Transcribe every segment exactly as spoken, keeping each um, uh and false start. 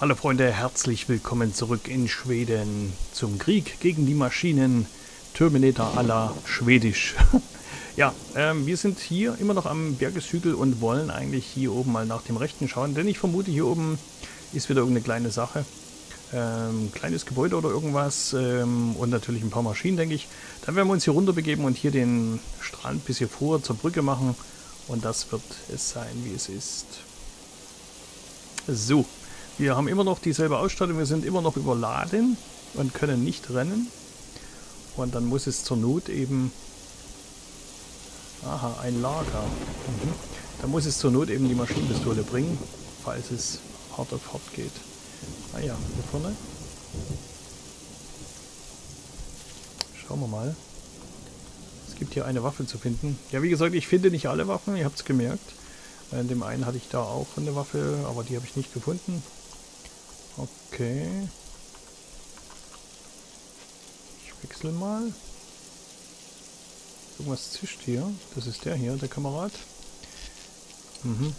Hallo Freunde, herzlich willkommen zurück in Schweden zum Krieg gegen die Maschinen. Terminator à la Schwedisch. Ja, ähm, wir sind hier immer noch am Bergeshügel und wollen eigentlich hier oben mal nach dem Rechten schauen, denn ich vermute, hier oben ist wieder irgendeine kleine Sache. Ähm, kleines Gebäude oder irgendwas ähm, und natürlich ein paar Maschinen, denke ich. Dann werden wir uns hier runter begeben und hier den Strand bis hier vor zur Brücke machen und das wird es sein, wie es ist. So. Wir haben immer noch dieselbe Ausstattung, wir sind immer noch überladen und können nicht rennen. Und dann muss es zur Not eben... Aha, ein Lager. Mhm. Dann muss es zur Not eben die Maschinenpistole bringen, falls es hart auf hart geht. Ah ja, hier vorne. Schauen wir mal. Es gibt hier eine Waffe zu finden. Ja, wie gesagt, ich finde nicht alle Waffen, ihr habt es gemerkt. In dem einen hatte ich da auch eine Waffe, aber die habe ich nicht gefunden. Okay. Ich wechsle mal. Irgendwas zischt hier. Das ist der hier, der Kamerad. Mhm.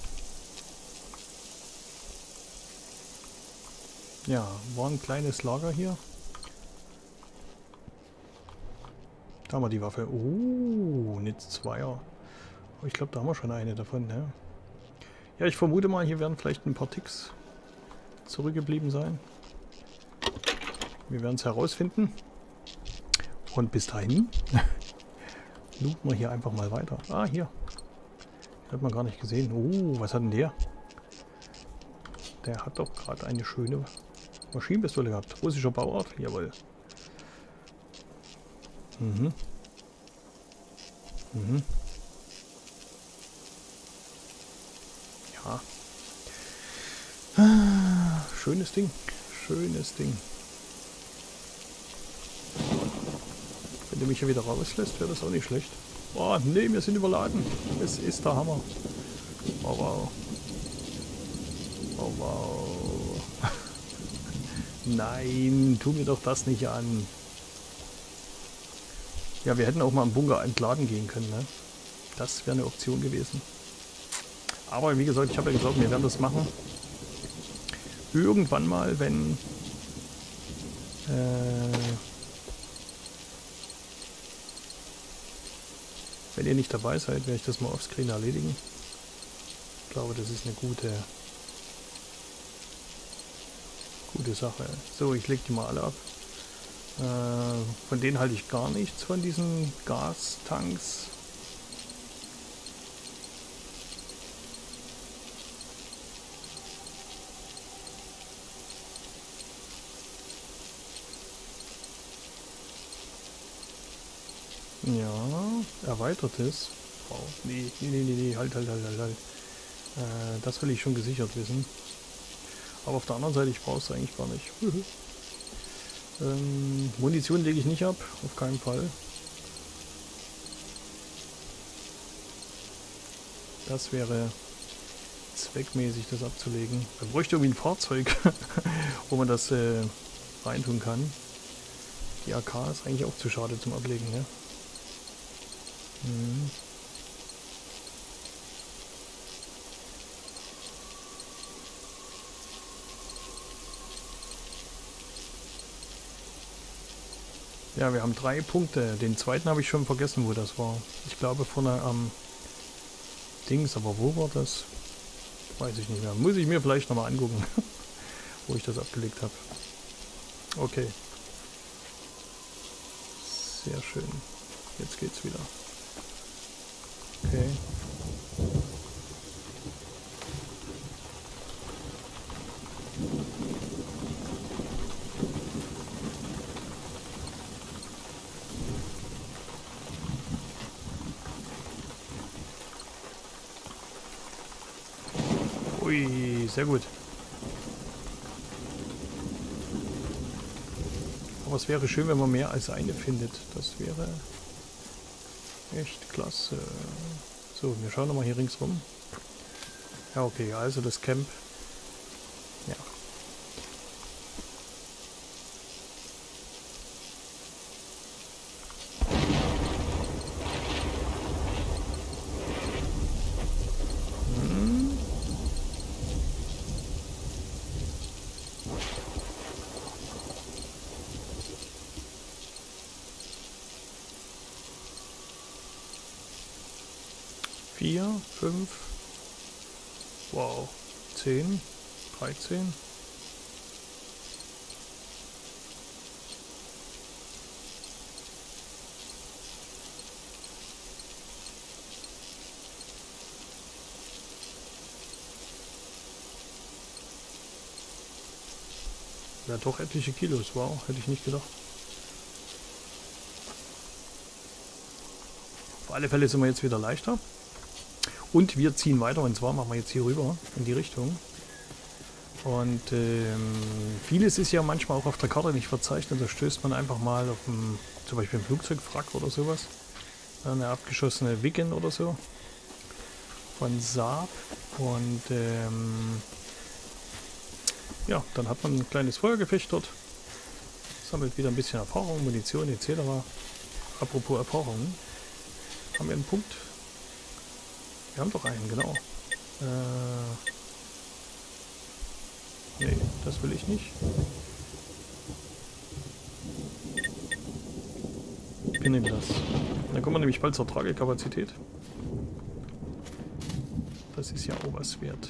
Ja, war ein kleines Lager hier. Da haben wir die Waffe. Oh, nicht zweier. Ich glaube, da haben wir schon eine davon, ne? Ja, ich vermute mal, hier werden vielleicht ein paar Ticks zurückgeblieben sein. Wir werden es herausfinden. Und bis dahin looten wir hier einfach mal weiter. Ah, hier. Hat man gar nicht gesehen. Oh, was hat denn der? Der hat doch gerade eine schöne Maschinenpistole gehabt. Russischer Bauart, jawohl. Mhm. Mhm. Ja. Schönes Ding, schönes Ding. Wenn du mich hier wieder rauslässt, wäre das auch nicht schlecht. Oh, nee, wir sind überladen. Es ist der Hammer. Oh, wow. Oh, wow. Nein, tu mir doch das nicht an. Ja, wir hätten auch mal im Bunker entladen gehen können, ne? Das wäre eine Option gewesen. Aber wie gesagt, ich habe ja gesagt, wir werden das machen. Irgendwann mal, wenn... Äh, wenn ihr nicht dabei seid, werde ich das mal offscreen erledigen. Ich glaube, das ist eine gute... gute Sache. So, ich lege die mal alle ab. Äh, von denen halte ich gar nichts, von diesen Gastanks. Ja, erweitertes. Oh, nee, nee, nee, nee, halt, halt, halt, halt, halt. Äh, das will ich schon gesichert wissen. Aber auf der anderen Seite, ich brauche es eigentlich gar nicht. ähm, Munition lege ich nicht ab, auf keinen Fall. Das wäre zweckmäßig, das abzulegen. Man bräuchte irgendwie ein Fahrzeug, wo man das äh, reintun kann. Die A K ist eigentlich auch zu schade zum Ablegen, ne? Mhm. Ja, wir haben drei Punkte. Den zweiten habe ich schon vergessen, wo das war. Ich glaube vorne am Dings, aber wo war das? Weiß ich nicht mehr. Muss ich mir vielleicht nochmal angucken, wo ich das abgelegt habe. Okay. Sehr schön. Jetzt geht's wieder. Okay. Ui, sehr gut. Aber es wäre schön, wenn man mehr als eine findet. Das wäre... echt klasse. So, wir schauen nochmal hier ringsrum. Ja, okay, also das Camp. Ja. Hm. vier, fünf, wow, zehn, dreizehn. Ja, doch etliche Kilos, wow, hätte ich nicht gedacht. Auf alle Fälle sind wir jetzt wieder leichter. Und wir ziehen weiter, und zwar machen wir jetzt hier rüber in die Richtung. Und ähm, vieles ist ja manchmal auch auf der Karte nicht verzeichnet. Da stößt man einfach mal auf ein, zum Beispiel ein Flugzeugwrack oder sowas. Eine abgeschossene Wiggin oder so von Saab. Und ähm, ja, dann hat man ein kleines Feuergefecht dort. Sammelt wieder ein bisschen Erfahrung, Munition et cetera. Apropos Erfahrung. Haben wir einen Punkt? Wir haben doch einen, genau. Äh, nee, das will ich nicht. Wir nehmen das. Dann kommen wir nämlich bald zur Tragekapazität. Das ist ja auch was wert.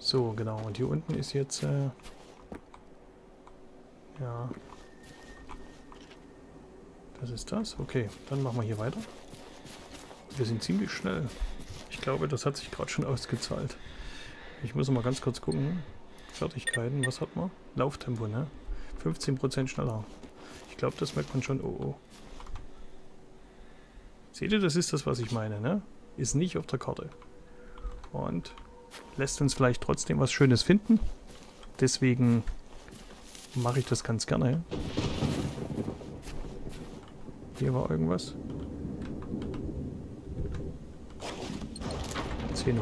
So, genau. Und hier unten ist jetzt... Äh, ja. Das ist das. Okay, dann machen wir hier weiter. Wir sind ziemlich schnell. Ich glaube, das hat sich gerade schon ausgezahlt. Ich muss mal ganz kurz gucken. Fertigkeiten, was hat man? Lauftempo, ne? fünfzehn Prozent schneller. Ich glaube, das merkt man schon. Oh, oh. Seht ihr, das ist das, was ich meine, ne? Ist nicht auf der Karte. Und lässt uns vielleicht trotzdem was Schönes finden. Deswegen mache ich das ganz gerne. Hier war irgendwas.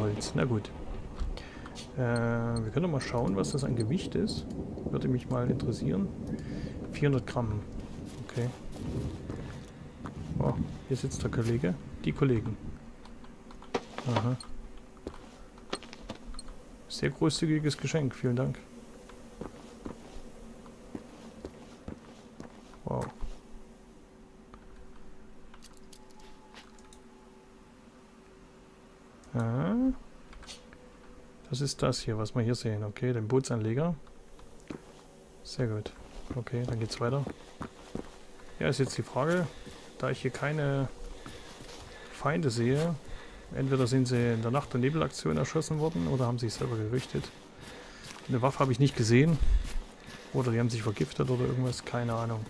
Holz. Na gut. Äh, wir können mal schauen, was das an Gewicht ist. Würde mich mal interessieren. vierhundert Gramm. Okay. Oh, hier sitzt der Kollege. Die Kollegen. Aha. Sehr großzügiges Geschenk. Vielen Dank. Wow. Das ist das hier, was wir hier sehen. Okay, den Bootsanleger. Sehr gut. Okay, dann geht's weiter. Ja, ist jetzt die Frage, da ich hier keine Feinde sehe, entweder sind sie in der Nacht- und Nebelaktion erschossen worden oder haben sich selber gerichtet. Eine Waffe habe ich nicht gesehen. Oder die haben sich vergiftet oder irgendwas, keine Ahnung.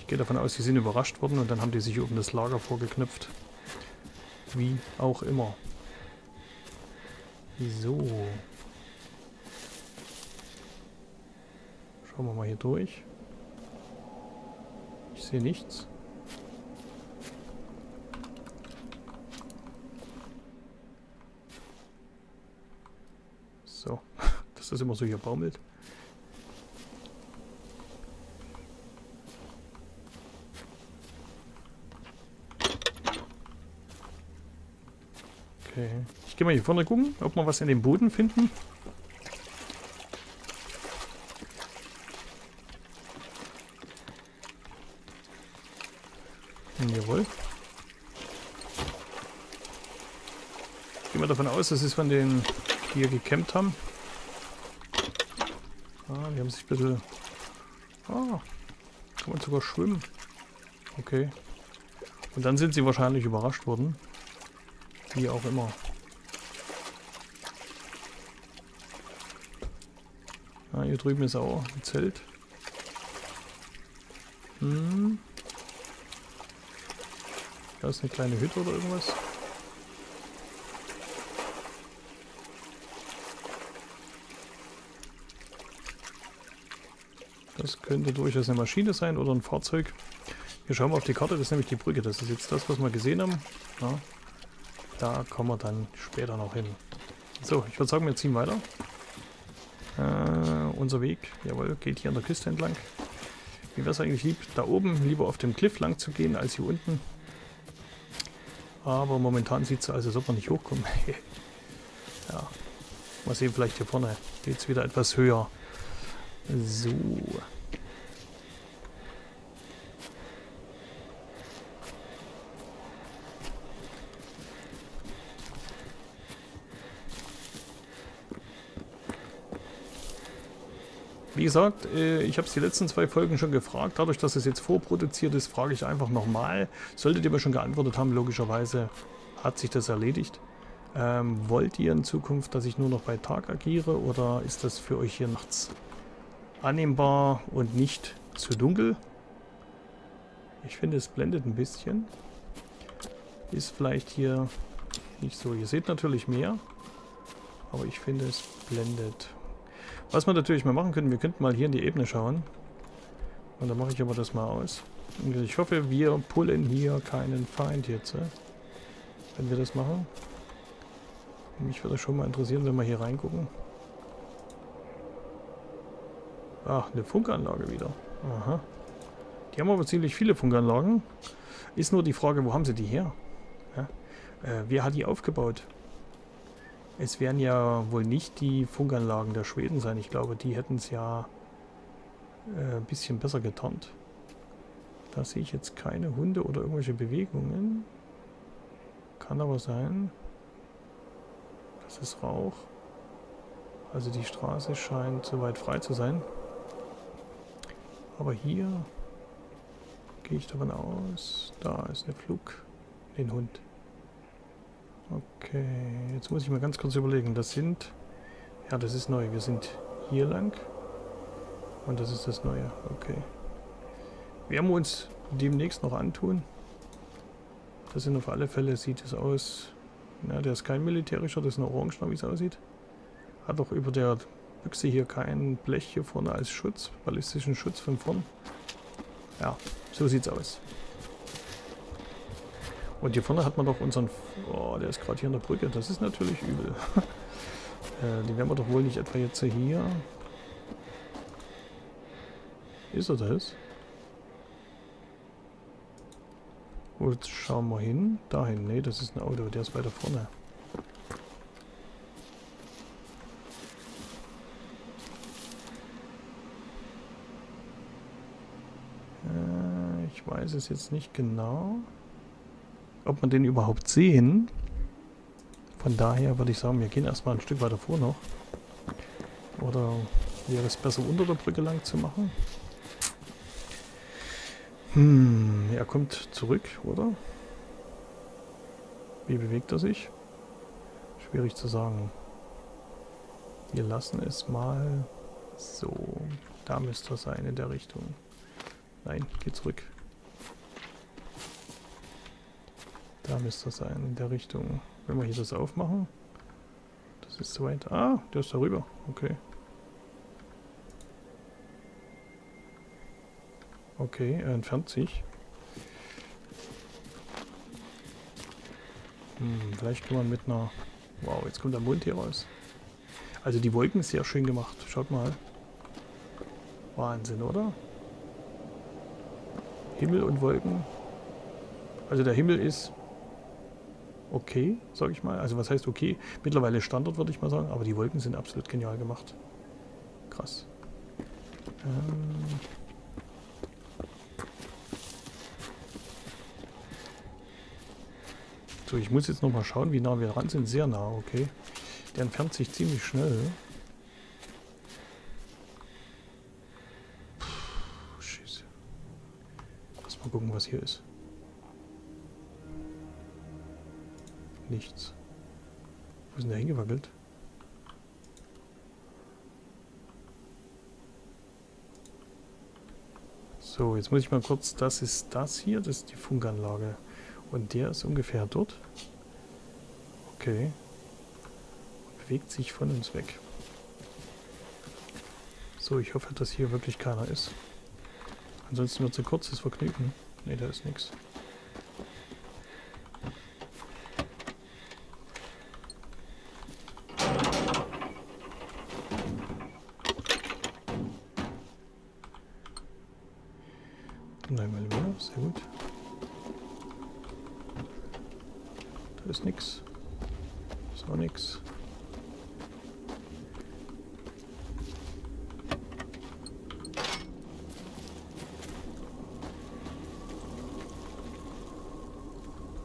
Ich gehe davon aus, die sind überrascht worden und dann haben die sich oben das Lager vorgeknüpft. Wie auch immer. So. Schauen wir mal hier durch. Ich sehe nichts. So, dass das immer so hier baumelt. Okay. Ich gehe mal hier vorne gucken, ob wir was in dem Boden finden. Jawohl. Ich gehe mal davon aus, das ist von denen, die hier gecampt haben. Ah, die haben sich ein bisschen... Ah, kann man sogar schwimmen. Okay. Und dann sind sie wahrscheinlich überrascht worden. Wie auch immer. Ah, hier drüben ist auch ein Zelt. Hm. Da ist eine kleine Hütte oder irgendwas. Das könnte durchaus eine Maschine sein oder ein Fahrzeug. Hier schauen wir auf die Karte, das ist nämlich die Brücke. Das ist jetzt das, was wir gesehen haben. Ja. Da kommen wir dann später noch hin. So, ich würde sagen, wir ziehen weiter. Äh, unser Weg, jawohl, geht hier an der Küste entlang. Wie wäre es eigentlich lieb, da oben lieber auf dem Cliff lang zu gehen, als hier unten. Aber momentan sieht es also, als ob wir nicht hochkommen. Ja, mal sehen, vielleicht hier vorne geht es wieder etwas höher. So. Wie gesagt, ich habe es die letzten zwei Folgen schon gefragt. Dadurch, dass es jetzt vorproduziert ist, frage ich einfach nochmal. Solltet ihr mir schon geantwortet haben, logischerweise hat sich das erledigt. Ähm, wollt ihr in Zukunft, dass ich nur noch bei Tag agiere, oder ist das für euch hier nachts annehmbar und nicht zu dunkel? Ich finde, es blendet ein bisschen. Ist vielleicht hier nicht so. Ihr seht natürlich mehr, aber ich finde, es blendet. Was wir natürlich mal machen können, wir könnten mal hier in die Ebene schauen. Und dann mache ich aber das mal aus. Ich hoffe, wir pullen hier keinen Feind jetzt, wenn wir das machen. Mich würde schon mal interessieren, wenn wir hier reingucken. Ach, eine Funkanlage wieder. Aha. Die haben aber ziemlich viele Funkanlagen. Ist nur die Frage, wo haben sie die her? Ja. Äh, wer hat die aufgebaut? Es werden ja wohl nicht die Funkanlagen der Schweden sein. Ich glaube, die hätten es ja äh, ein bisschen besser getarnt. Da sehe ich jetzt keine Hunde oder irgendwelche Bewegungen. Kann aber sein. Das ist Rauch. Also die Straße scheint soweit frei zu sein. Aber hier gehe ich davon aus. Da ist der Flug. Den Hund. Okay, jetzt muss ich mal ganz kurz überlegen. Das sind... Ja, das ist neu. Wir sind hier lang. Und das ist das Neue. Okay. Werden wir uns demnächst noch antun. Das sind auf alle Fälle, sieht es aus... Ja, der ist kein militärischer, das ist ein Orangener, wie es aussieht. Hat auch über der Büchse hier kein Blech hier vorne als Schutz, ballistischen Schutz von vorn. Ja, so sieht's aus. Und hier vorne hat man doch unseren... Oh, der ist gerade hier an der Brücke, das ist natürlich übel. äh, den werden wir doch wohl nicht etwa jetzt hier... Ist er das? Jetzt schauen wir hin. Dahin. Ne, das ist ein Auto. Der ist weiter vorne. Äh, ich weiß es jetzt nicht genau, ob man den überhaupt sehen. Von daher würde ich sagen, wir gehen erstmal ein Stück weiter vor noch. Oder wäre es besser, unter der Brücke lang zu machen? Hm, er kommt zurück, oder? Wie bewegt er sich? Schwierig zu sagen. Wir lassen es mal so. Da müsste er sein, in der Richtung. Nein, geh zurück. Da müsste er sein, in der Richtung. Wenn wir hier das aufmachen. Das ist zu weit. Ah, der ist darüber. Okay. Okay, er entfernt sich. Hm, vielleicht kann man mit einer... Wow, jetzt kommt der Mond hier raus. Also die Wolken ist sehr schön gemacht. Schaut mal. Wahnsinn, oder? Himmel und Wolken. Also der Himmel ist okay, sage ich mal. Also was heißt okay? Mittlerweile Standard, würde ich mal sagen. Aber die Wolken sind absolut genial gemacht. Krass. Ähm... So, ich muss jetzt noch mal schauen, wie nah wir dran sind. Sehr nah, okay. Der entfernt sich ziemlich schnell. Puh, Scheiße. Lass mal gucken, was hier ist. Nichts. Wo ist denn der hingewackelt? So, jetzt muss ich mal kurz... Das ist das hier, das ist die Funkanlage. Und der ist ungefähr dort. Okay. Bewegt sich von uns weg. So, ich hoffe, dass hier wirklich keiner ist. Ansonsten wird es ein kurzes Vergnügen. Ne, da ist nichts. Nein, mal mehr. Sehr gut. Ist nix. Ist auch nix.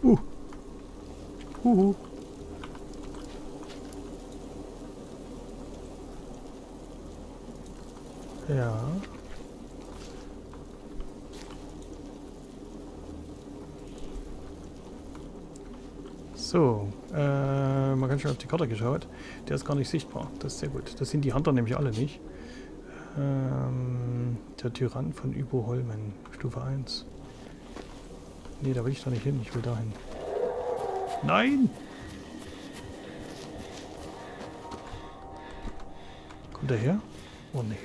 Uh. Huhu. Ja. So, äh, man kann schon auf die Karte geschaut. Der ist gar nicht sichtbar. Das ist sehr gut. Das sind die Hunter nämlich alle nicht. Ähm, der Tyrann von Überholmen, Stufe eins. Ne, da will ich da nicht hin. Ich will da hin. Nein! Kommt er her? Oh ne.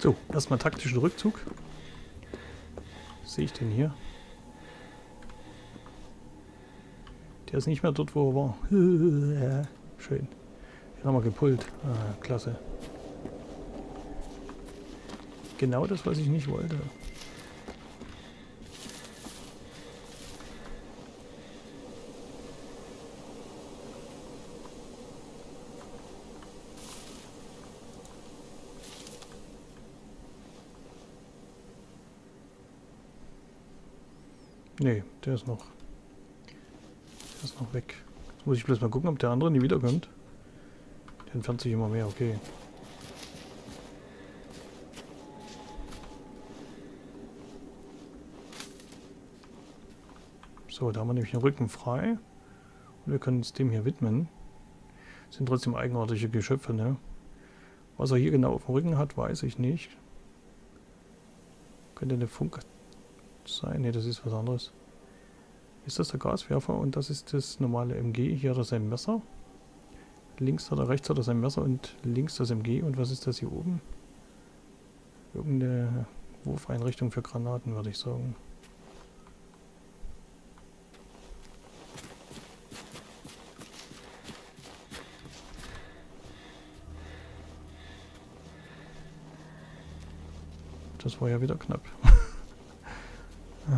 So, erstmal taktischen Rückzug. Sehe ich den hier? Der ist nicht mehr dort, wo er war. Ja, schön. Den haben wir gepult. Ah, klasse. Genau das, was ich nicht wollte. Nee, der ist noch. Der ist noch weg. Jetzt muss ich bloß mal gucken, ob der andere nie wiederkommt. Der entfernt sich immer mehr, okay. So, da haben wir nämlich den Rücken frei. Und wir können uns dem hier widmen. Das sind trotzdem eigenartige Geschöpfe, ne? Was er hier genau auf dem Rücken hat, weiß ich nicht. Könnte eine Funk sein? Ne, das ist was anderes. Ist das der Gaswerfer und das ist das normale M G. Hier hat er sein Messer. Links hat er, rechts hat er sein Messer und links das M G. Und was ist das hier oben? Irgendeine Wurfeinrichtung für Granaten, würde ich sagen. Das war ja wieder knapp. Ah.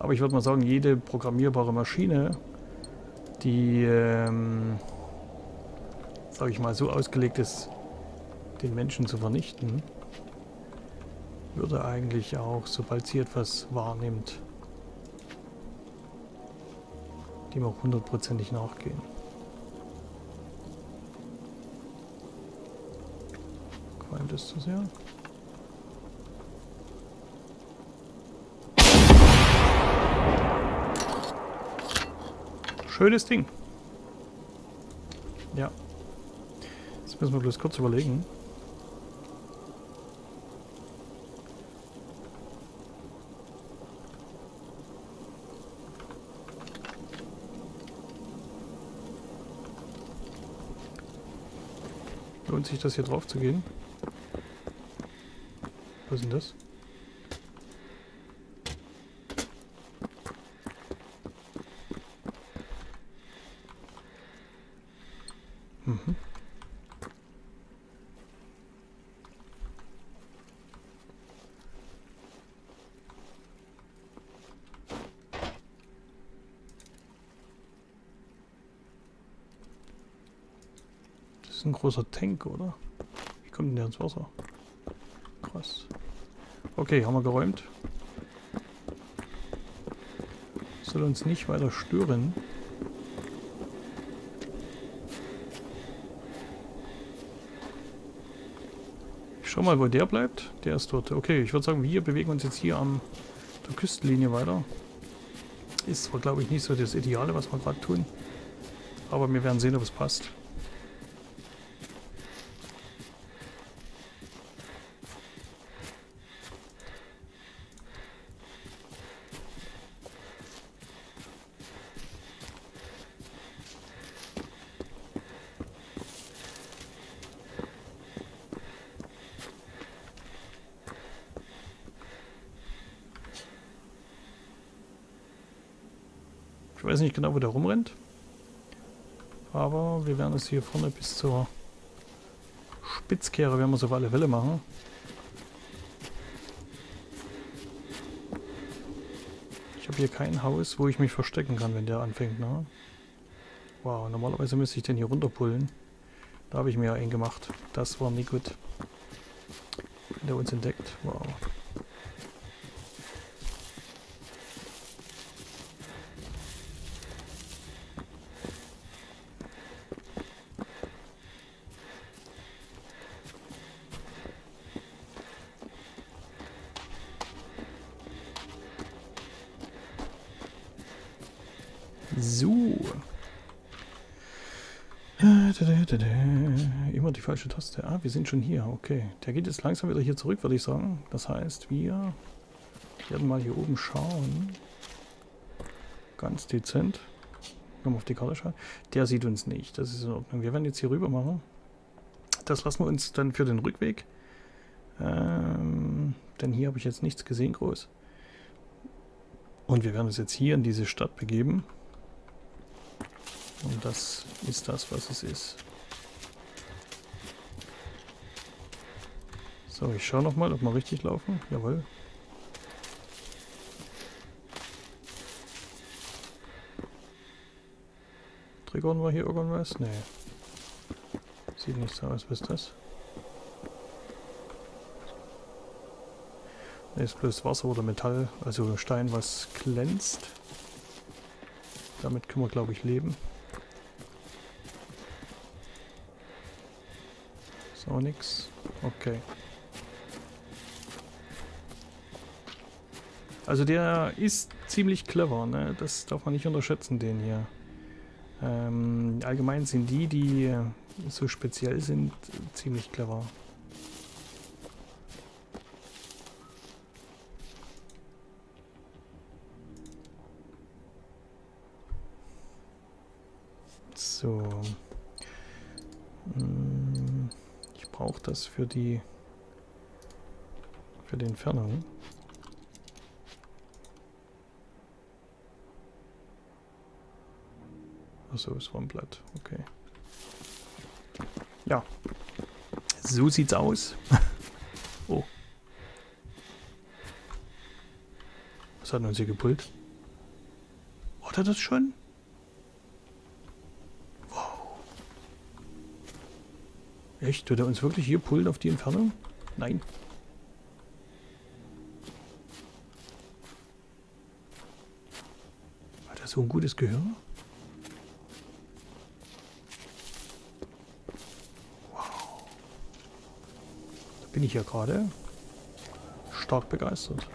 Aber ich würde mal sagen, jede programmierbare Maschine, die, ähm, sage ich mal, so ausgelegt ist, den Menschen zu vernichten, würde eigentlich auch, sobald sie etwas wahrnimmt, dem auch hundertprozentig nachgehen. Das zu sehr. Schönes Ding. Ja. Jetzt müssen wir bloß kurz überlegen. Lohnt sich das hier drauf zu gehen? Was ist denn das? Mhm. Das ist ein großer Tank, oder? Wie kommt denn der ins Wasser? Krass. Okay, haben wir geräumt. Soll uns nicht weiter stören. Ich schau mal, wo der bleibt. Der ist dort. Okay, ich würde sagen, wir bewegen uns jetzt hier an der Küstenlinie weiter. Ist zwar, glaube ich, nicht so das Ideale, was wir gerade tun. Aber wir werden sehen, ob es passt. Ich weiß nicht genau, wo der rumrennt, aber wir werden es hier vorne bis zur Spitzkehre, werden wir es auf alle Fälle machen. Ich habe habe hier kein Haus, wo ich mich verstecken kann, wenn der anfängt, ne? Wow, normalerweise müsste ich den hier runterpullen. Da habe ich mir ja einen gemacht. Das war nie gut. Wenn der uns entdeckt. Wow. So. Immer die falsche Taste. Ah, wir sind schon hier. Okay. Der geht jetzt langsam wieder hier zurück, würde ich sagen. Das heißt, wir werden mal hier oben schauen. Ganz dezent. Nochmal auf die Karte schauen. Der sieht uns nicht. Das ist in Ordnung. Wir werden jetzt hier rüber machen. Das lassen wir uns dann für den Rückweg. Ähm, denn hier habe ich jetzt nichts gesehen groß. Und wir werden uns jetzt hier in diese Stadt begeben. Und das ist das, was es ist. So, ich schaue nochmal, ob wir richtig laufen. Jawohl. Triggern wir hier irgendwas? Nee. Sieht nicht so aus. Was ist das? Nee, ist bloß Wasser oder Metall, also Stein, was glänzt. Damit können wir, glaube ich, leben. Ist auch nichts. Okay. Also der ist ziemlich clever, ne? Das darf man nicht unterschätzen, den hier. Ähm, allgemein sind die, die so speziell sind, ziemlich clever. So. Ich brauche das für die für die Entfernung. Achso, ist vom Blatt. Okay. Ja. So sieht's aus. Oh. Was hat uns hier gepullt? War das schon? Echt? Wird er uns wirklich hier pullen auf die Entfernung? Nein. Hat er so ein gutes Gehör? Wow. Da bin ich ja gerade stark begeistert.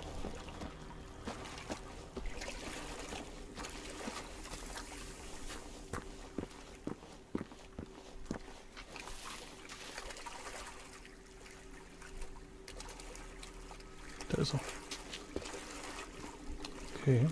Okay.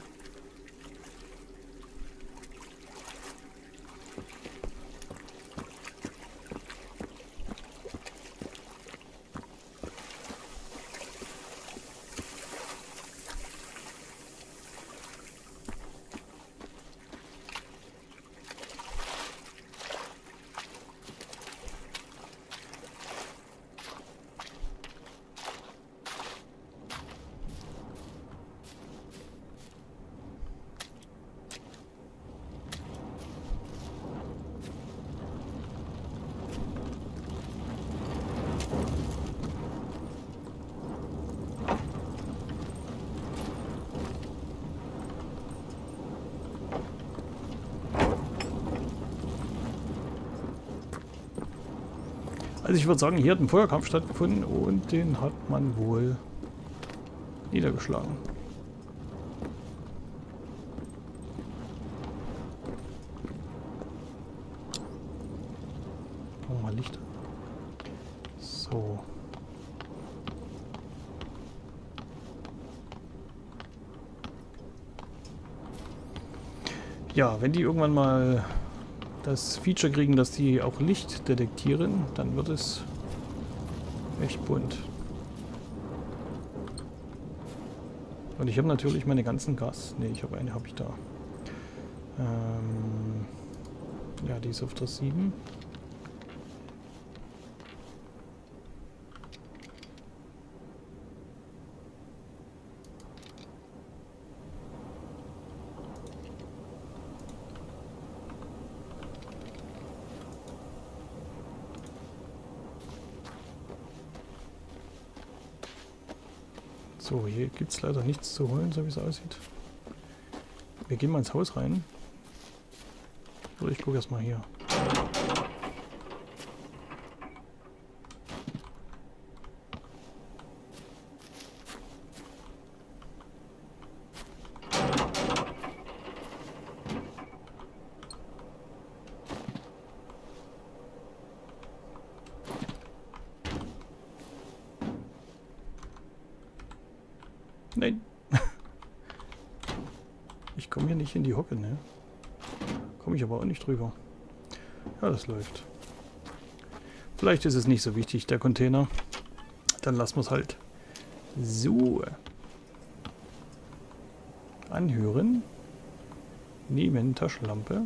Also ich würde sagen, hier hat ein Feuerkampf stattgefunden und den hat man wohl niedergeschlagen. Machen wir mal Licht. So. Ja, wenn die irgendwann mal das Feature kriegen, dass die auch Licht detektieren, dann wird es echt bunt. Und ich habe natürlich meine ganzen Gas... Ne, ich habe eine, habe ich da. Ähm ja, die ist auf der sieben. So, hier gibt es leider nichts zu holen, so wie es aussieht. Wir gehen mal ins Haus rein. Oder ich gucke erstmal hier. Nein. Ich komme hier nicht in die Hocke, ne? Komme ich aber auch nicht drüber. Ja, das läuft. Vielleicht ist es nicht so wichtig, der Container. Dann lassen wir es halt. So. Anhören. Nehmen Taschenlampe.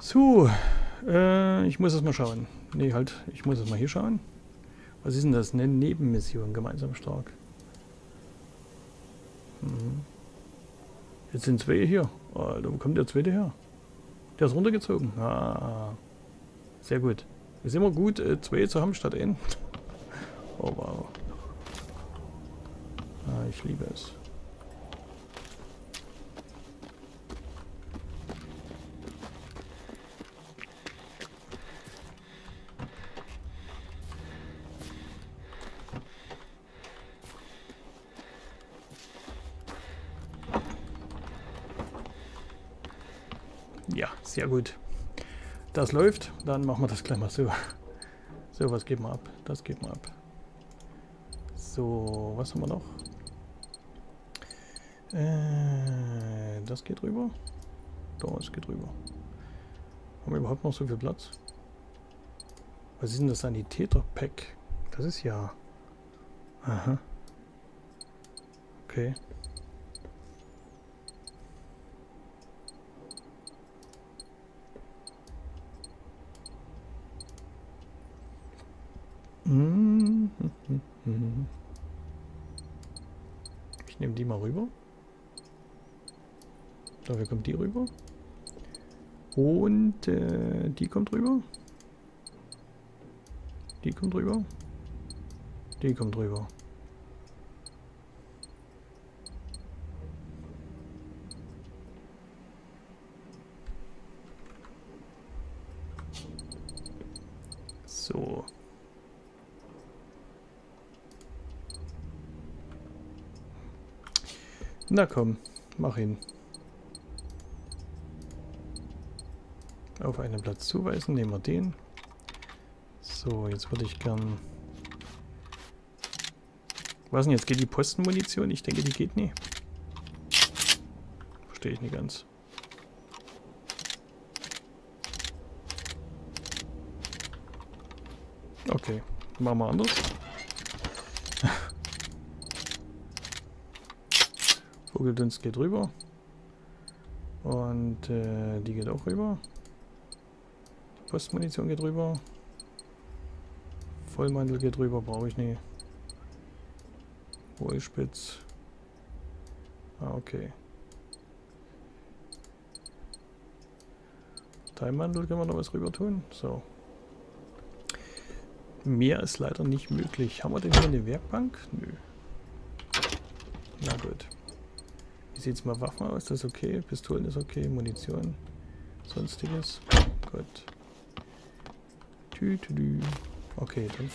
So, äh, ich muss erst mal schauen. Ne, halt, ich muss erst mal hier schauen. Was ist denn das? Eine Nebenmission, gemeinsam stark. Mhm. Jetzt sind zwei hier. Alter, wo kommt der zweite her? Der ist runtergezogen. Ah, sehr gut. Ist immer gut, äh, zwei zu haben statt ein. Oh, wow. Ah, ich liebe es. Ja, sehr gut. Das läuft. Dann machen wir das gleich mal so. So, was geben wir ab? Das geben wir ab. So, was haben wir noch? Äh, das geht rüber. Das geht rüber. Haben wir überhaupt noch so viel Platz? Was ist denn das Sanitäter-Pack? Das ist ja... Aha. Okay. Ich nehme die mal rüber. Dafür kommt die rüber. Und äh, die kommt rüber. Die kommt rüber. Die kommt rüber. So. Na komm, mach hin. Auf einen Platz zuweisen, nehmen wir den. So, jetzt würde ich gern... Was denn jetzt? Geht die Postenmunition? Ich denke, die geht nie. Verstehe ich nicht ganz. Okay, machen wir anders. Vogeldunst geht rüber und äh, die geht auch rüber. Postmunition geht rüber. Vollmantel geht rüber, brauche ich nie. Wollspitz. Ah, okay. Teilmantel können wir noch was rüber tun. So. Mehr ist leider nicht möglich. Haben wir denn hier eine Werkbank? Nö. Na gut. Wie sieht es mal Waffen aus? Das ist okay. Pistolen ist okay. Munition. Sonstiges. Gut. Tü, tü, tü. Okay, dann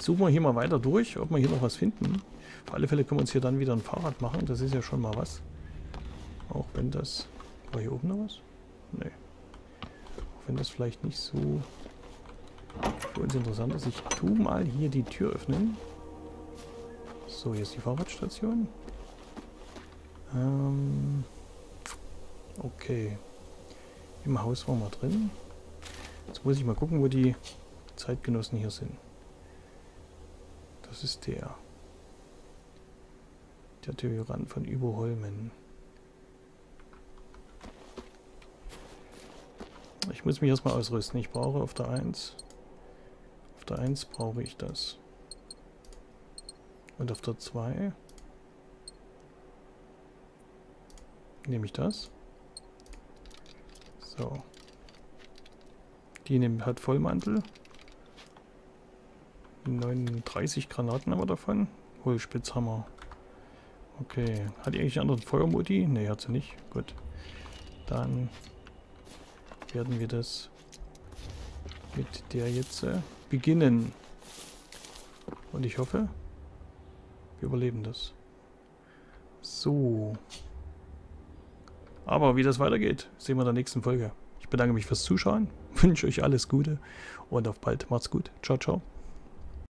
suchen wir hier mal weiter durch, ob wir hier noch was finden. Auf alle Fälle können wir uns hier dann wieder ein Fahrrad machen. Das ist ja schon mal was. Auch wenn das... War hier oben noch was? Nö. Auch wenn das vielleicht nicht so für uns interessant ist. Ich tue mal hier die Tür öffnen. So, hier ist die Fahrradstation. Okay. Im Haus waren wir drin. Jetzt muss ich mal gucken, wo die Zeitgenossen hier sind. Das ist der. Der Tyrann von Überholmen. Ich muss mich erstmal ausrüsten. Ich brauche auf der eins. Auf der eins brauche ich das. Und auf der zwei nehme ich das. So. Die nehm, hat Vollmantel. neununddreißig Granaten haben wir davon. Hohlspitzhammer. Okay. Hat die eigentlich einen anderen Feuermodi? Ne, hat sie nicht. Gut. Dann werden wir das mit der jetzt äh, beginnen. Und ich hoffe, wir überleben das. So. Aber wie das weitergeht, sehen wir in der nächsten Folge. Ich bedanke mich fürs Zuschauen, wünsche euch alles Gute und auf bald. Macht's gut. Ciao, ciao.